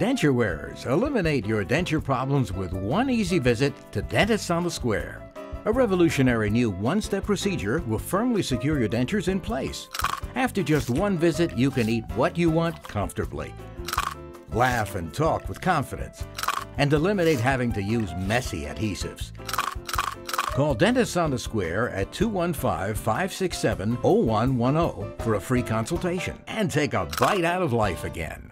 Denture wearers, eliminate your denture problems with one easy visit to Dentists on the Square. A revolutionary new one-step procedure will firmly secure your dentures in place. After just one visit, you can eat what you want comfortably, laugh and talk with confidence, and eliminate having to use messy adhesives. Call Dentists on the Square at 215-567-0110 for a free consultation and take a bite out of life again.